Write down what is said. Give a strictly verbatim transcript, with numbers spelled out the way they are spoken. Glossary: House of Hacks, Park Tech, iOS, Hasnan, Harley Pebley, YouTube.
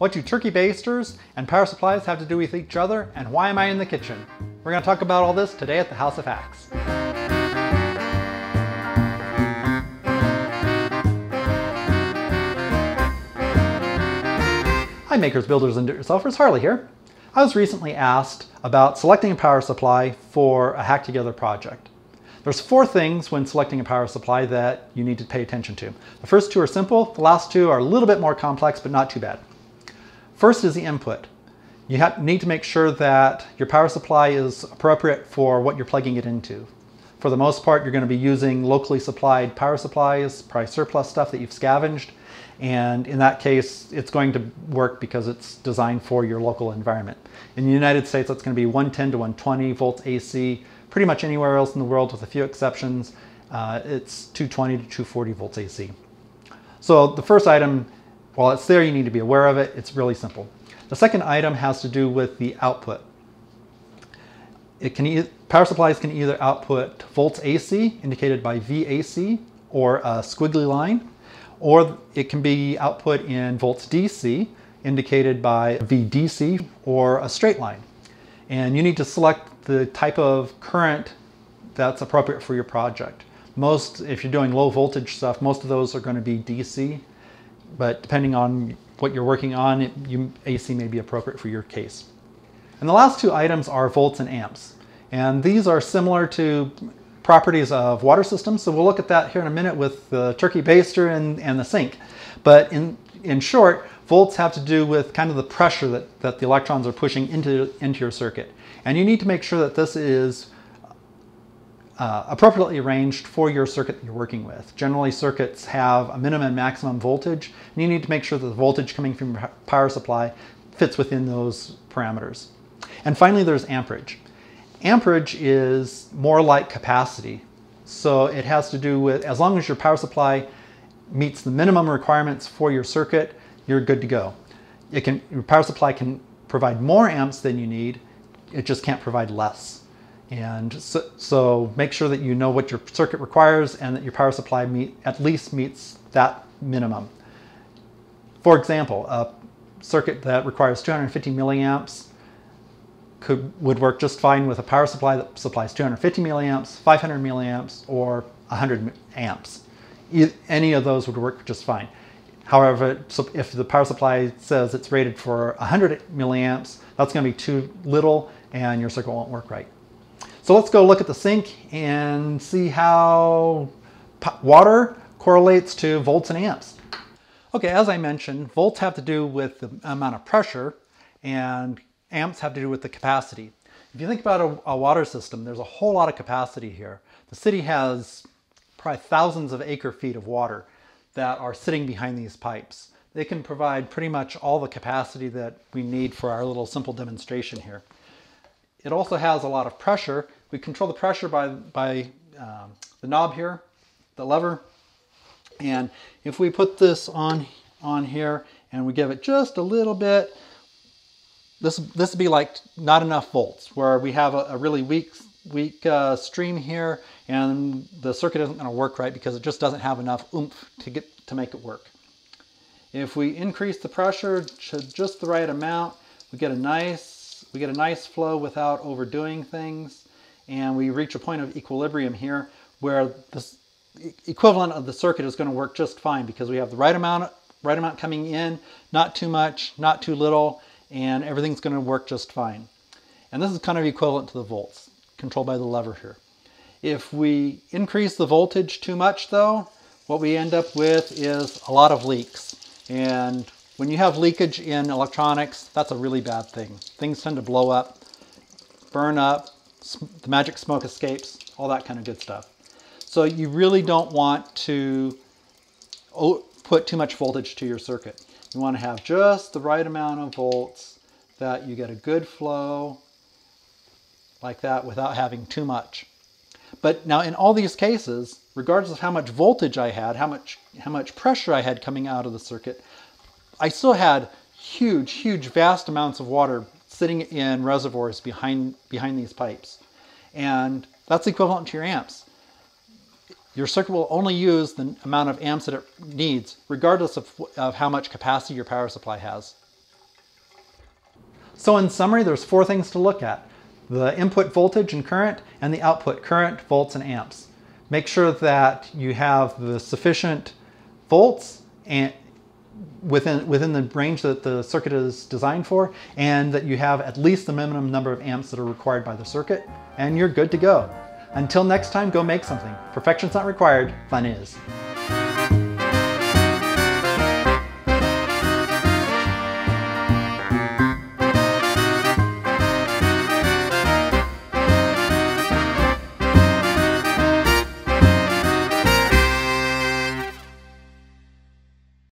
What do turkey basters and power supplies have to do with each other, and why am I in the kitchen? We're going to talk about all this today at the House of Hacks. Hi makers, builders, and do-it-yourselfers, Harley here. I was recently asked about selecting a power supply for a Hack Together project. There's four things when selecting a power supply that you need to pay attention to. The first two are simple, the last two are a little bit more complex, but not too bad. First is the input. You have, need to make sure that your power supply is appropriate for what you're plugging it into. For the most part, you're going to be using locally supplied power supplies, probably surplus stuff that you've scavenged, and in that case, it's going to work because it's designed for your local environment. In the United States, that's going to be one ten to one twenty volts A C. Pretty much anywhere else in the world, with a few exceptions, uh, it's two twenty to two forty volts A C. So the first item, while it's there, you need to be aware of it. It's really simple. The second item has to do with the output. It can e power supplies can either output volts A C, indicated by V A C, or a squiggly line, or it can be output in volts D C, indicated by V D C, or a straight line. And you need to select the type of current that's appropriate for your project. Most, if you're doing low voltage stuff, most of those are going to be D C, but depending on what you're working on, it, you, A C may be appropriate for your case. And the last two items are volts and amps. And these are similar to properties of water systems, so we'll look at that here in a minute with the turkey baster and, and the sink. But in, in short, volts have to do with kind of the pressure that, that the electrons are pushing into, into your circuit. And you need to make sure that this is uh, appropriately arranged for your circuit that you're working with. Generally, circuits have a minimum and maximum voltage, and you need to make sure that the voltage coming from your power supply fits within those parameters. And finally, there's amperage. Amperage is more like capacity. So it has to do with, as long as your power supply meets the minimum requirements for your circuit, you're good to go. It can, your power supply can provide more amps than you need, it just can't provide less. And so, so make sure that you know what your circuit requires and that your power supply meet, at least meets that minimum. For example, a circuit that requires two hundred fifty milliamps could, would work just fine with a power supply that supplies two hundred fifty milliamps, five hundred milliamps, or one hundred amps. Any of those would work just fine. However, if the power supply says it's rated for one hundred milliamps, that's going to be too little and your circuit won't work right. So let's go look at the sink and see how water correlates to volts and amps. Okay, as I mentioned, volts have to do with the amount of pressure and amps have to do with the capacity. If you think about a, a water system, there's a whole lot of capacity here. The city has probably thousands of acre feet of water that are sitting behind these pipes. They can provide pretty much all the capacity that we need for our little simple demonstration here. It also has a lot of pressure. We control the pressure by, by um, the knob here, the lever. And if we put this on, on here and we give it just a little bit, this, this would be like not enough volts, where we have a, a really weak weak uh, stream here and the circuit isn't going to work right because it just doesn't have enough oomph to get to make it work. If we increase the pressure to just the right amount, we get a nice we get a nice flow without overdoing things, and we reach a point of equilibrium here where this equivalent of the circuit is going to work just fine because we have the right amount right amount coming in, not too much, not too little, and everything's going to work just fine. And this is kind of equivalent to the volts controlled by the lever here. If we increase the voltage too much though, what we end up with is a lot of leaks. And when you have leakage in electronics, that's a really bad thing. Things tend to blow up, burn up, the magic smoke escapes, all that kind of good stuff. So you really don't want to put too much voltage to your circuit. You want to have just the right amount of volts that you get a good flow like that without having too much. But now in all these cases, regardless of how much voltage I had, how much, how much pressure I had coming out of the circuit, I still had huge, huge, vast amounts of water sitting in reservoirs behind, behind these pipes. And that's equivalent to your amps. Your circuit will only use the amount of amps that it needs, regardless of, of how much capacity your power supply has. So in summary, there's four things to look at: the input voltage and current, and the output current, volts, and amps. Make sure that you have the sufficient volts and within, within the range that the circuit is designed for, and that you have at least the minimum number of amps that are required by the circuit, and you're good to go. Until next time, go make something. Perfection's not required, fun is.